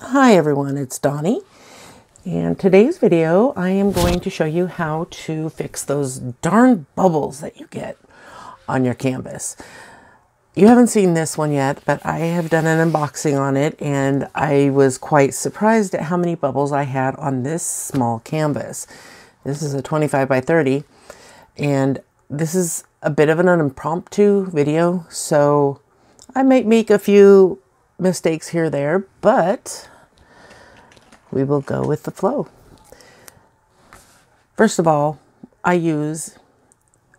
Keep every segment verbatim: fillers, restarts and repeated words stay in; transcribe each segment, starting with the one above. Hi everyone, it's Donnie, and today's video I am going to show you how to fix those darn bubbles that you get on your canvas. You haven't seen this one yet, but I have done an unboxing on it, and I was quite surprised at how many bubbles I had on this small canvas. This is a twenty-five by thirty, and this is a bit of an impromptu video, so I might make a few mistakes here or there, but we will go with the flow. First of all, I use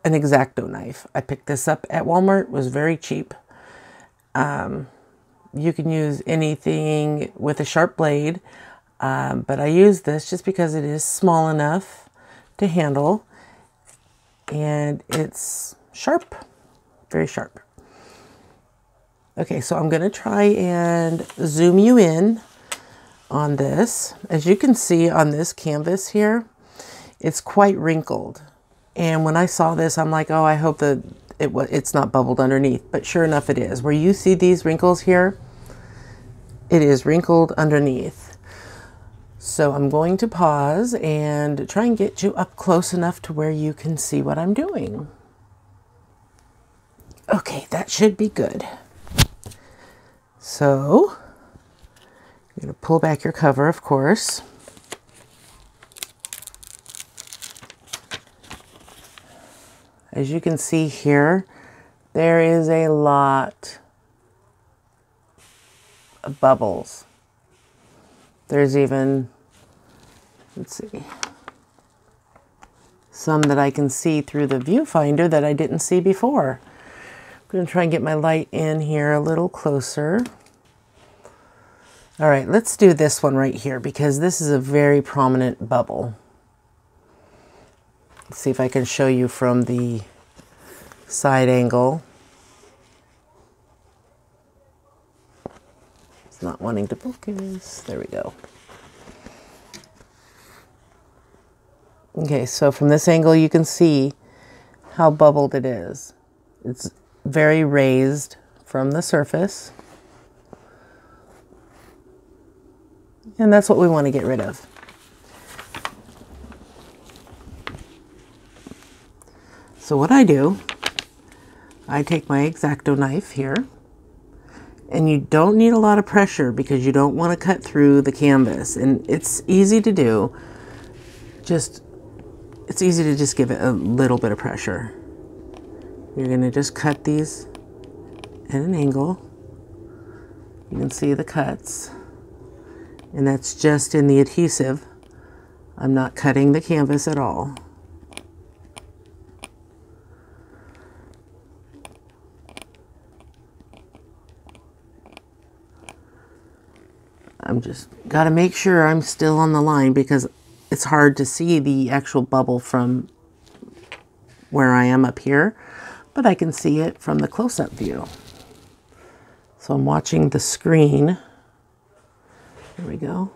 an X-Acto knife. I picked this up at Walmart. It was very cheap. Um, you can use anything with a sharp blade, um, but I use this just because it is small enough to handle, and it's sharp, very sharp. Okay, so I'm gonna try and zoom you in on this. As you can see on this canvas here, it's quite wrinkled. And when I saw this, I'm like, oh, I hope that it it's not bubbled underneath, but sure enough it is. Where you see these wrinkles here, it is wrinkled underneath. So I'm going to pause and try and get you up close enough to where you can see what I'm doing. Okay, that should be good. So you're going to pull back your cover, of course. As you can see here, there is a lot of bubbles. There's even, let's see, some that I can see through the viewfinder that I didn't see before. I'm going to try and get my light in here a little closer. All right, let's do this one right here because this is a very prominent bubble. Let's see if I can show you from the side angle. It's not wanting to focus. There we go. Okay, so from this angle you can see how bubbled it is. It's very raised from the surface. And that's what we want to get rid of. So what I do, I take my X-Acto knife here, and you don't need a lot of pressure because you don't want to cut through the canvas. And it's easy to do. Just, it's easy to just give it a little bit of pressure. You're going to just cut these at an angle. You can see the cuts, and that's just in the adhesive. I'm not cutting the canvas at all. I'm just got to make sure I'm still on the line because it's hard to see the actual bubble from where I am up here. But I can see it from the close-up view. So I'm watching the screen. There we go.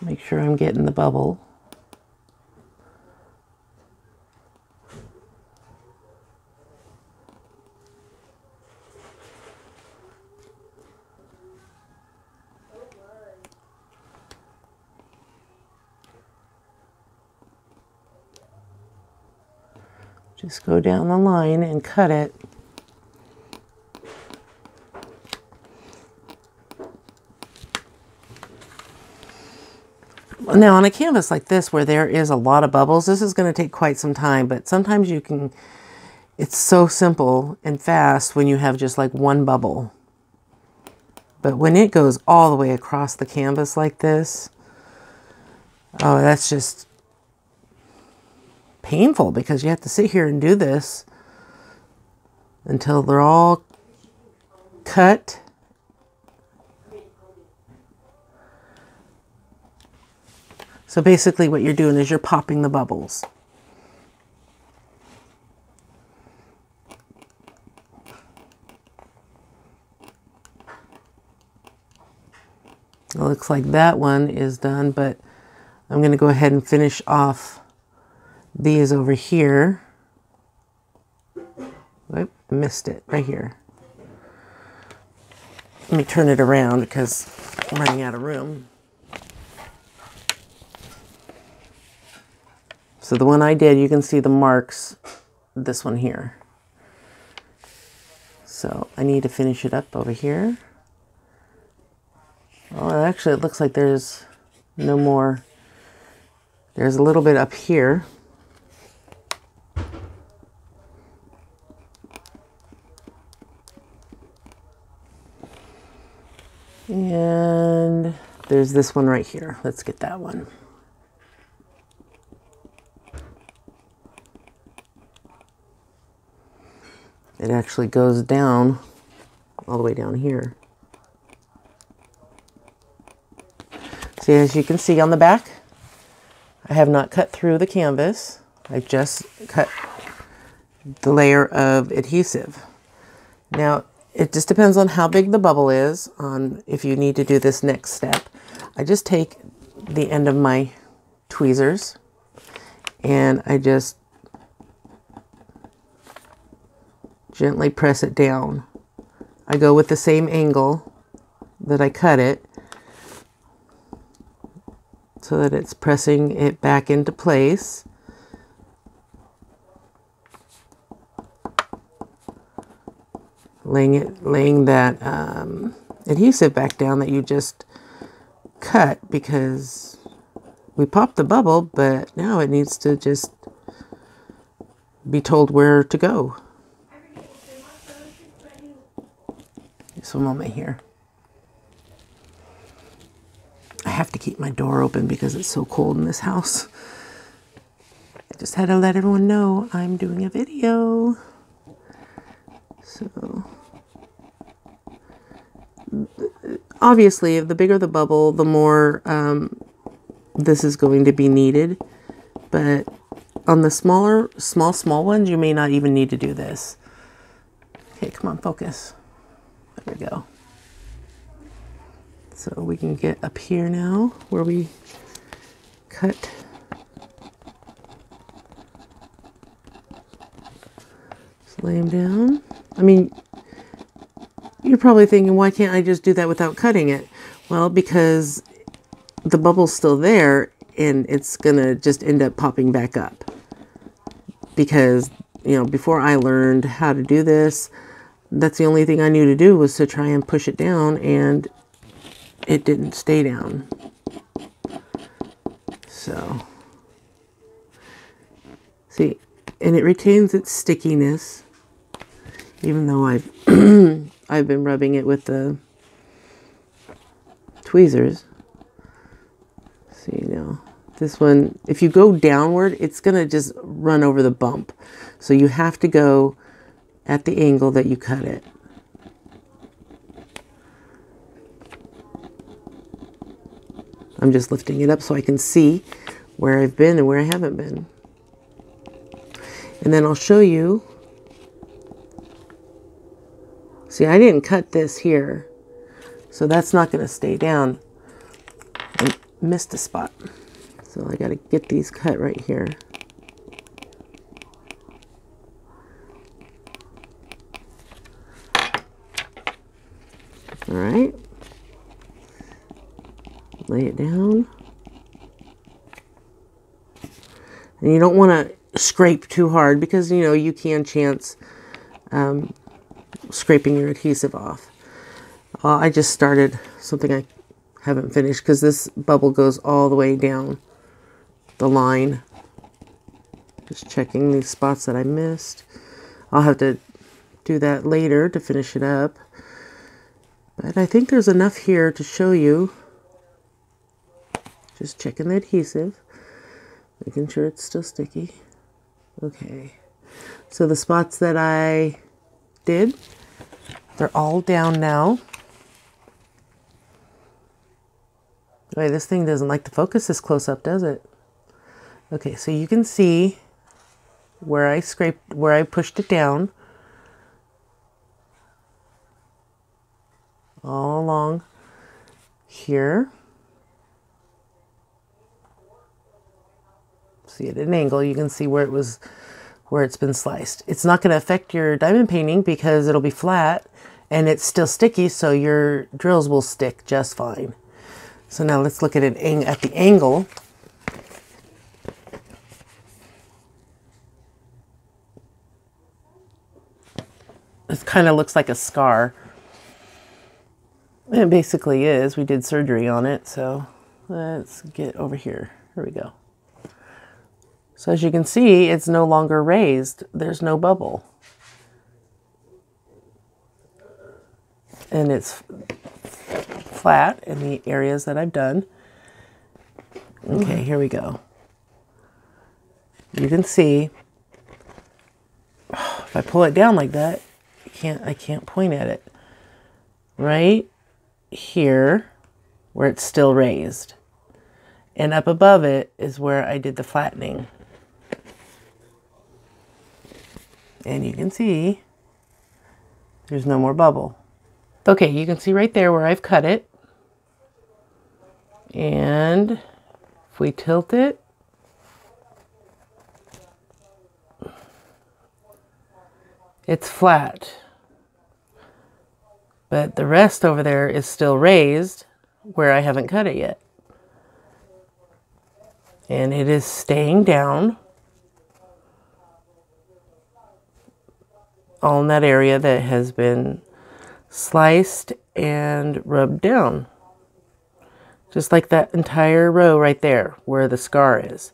Make sure I'm getting the bubble. Just go down the line and cut it. Now on a canvas like this where there is a lot of bubbles, this is going to take quite some time, but sometimes you can, it's so simple and fast when you have just like one bubble. But when it goes all the way across the canvas like this, oh, that's just painful because you have to sit here and do this until they're all cut. So basically what you're doing is you're popping the bubbles. It looks like that one is done, but I'm going to go ahead and finish off these over here. Oop, missed it right here. Let me turn it around because I'm running out of room. So the one I did, you can see the marks, this one here. So I need to finish it up over here. Well, actually it looks like there's no more. There's a little bit up here. And there's this one right here. Let's get that one. It actually goes down all the way down here. See, as you can see on the back, I have not cut through the canvas. I just cut the layer of adhesive. Now, it just depends on how big the bubble is, on if you need to do this next step. I just take the end of my tweezers and I just gently press it down. I go with the same angle that I cut it so that it's pressing it back into place. Laying it, laying that um, adhesive back down that you just cut, because we popped the bubble, but now it needs to just be told where to go. Just a moment here. I have to keep my door open because it's so cold in this house. I just had to let everyone know I'm doing a video. So obviously the bigger the bubble, the more um, this is going to be needed. But on the smaller, small, small ones, you may not even need to do this. Okay, come on, focus. There we go. So we can get up here now where we cut. Just lay them down. I mean, you're probably thinking, why can't I just do that without cutting it? Well, because the bubble's still there and it's going to just end up popping back up. Because, you know, before I learned how to do this, that's the only thing I knew to do was to try and push it down, and it didn't stay down. So, see, and it retains its stickiness, even though I've, I've been rubbing it with the tweezers. See now, this one, if you go downward, it's going to just run over the bump. So you have to go at the angle that you cut it. I'm just lifting it up so I can see where I've been and where I haven't been. And then I'll show you. See, I didn't cut this here, so that's not going to stay down. I missed a spot, so I got to get these cut right here. All right, lay it down. And you don't want to scrape too hard because, you know, you can chance um, scraping your adhesive off. Uh, I just started something I haven't finished because this bubble goes all the way down the line. Just checking these spots that I missed. I'll have to do that later to finish it up. But I think there's enough here to show you. Just checking the adhesive, making sure it's still sticky. Okay, so the spots that I did, they're all down now. Wait, this thing doesn't like to focus this close up, does it? Okay, so you can see where I scraped, where I pushed it down. All along here. See, at an angle, you can see where it was, where it's been sliced. It's not going to affect your diamond painting because it'll be flat and it's still sticky, so your drills will stick just fine. So now let's look at it at the angle. This kind of looks like a scar. It basically is. We did surgery on it, so let's get over here. Here we go. So as you can see, it's no longer raised. There's no bubble. And it's flat in the areas that I've done. Okay, here we go. You can see, if I pull it down like that, I can't, I can't point at it. Right here, where it's still raised. And up above it is where I did the flattening. And you can see there's no more bubble. Okay, you can see right there where I've cut it. And if we tilt it, it's flat. But the rest over there is still raised where I haven't cut it yet. And it is staying down all in that area that has been sliced and rubbed down. Just like that entire row right there where the scar is.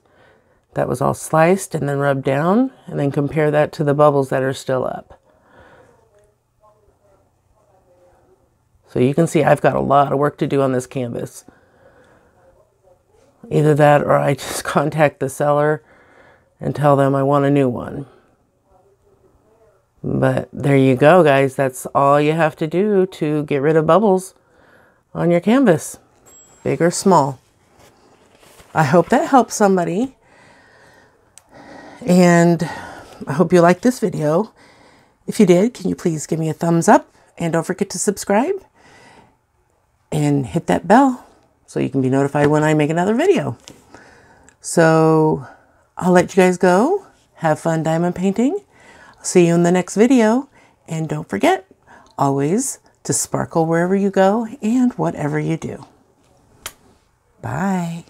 That was all sliced and then rubbed down, and then compare that to the bubbles that are still up. So you can see I've got a lot of work to do on this canvas. Either that, or I just contact the seller and tell them I want a new one. But there you go, guys. That's all you have to do to get rid of bubbles on your canvas, big or small. I hope that helps somebody. And I hope you liked this video. If you did, can you please give me a thumbs up? And don't forget to subscribe and hit that bell, so you can be notified when I make another video. So I'll let you guys go. Have fun diamond painting. See you in the next video. And don't forget always to sparkle wherever you go and whatever you do. Bye.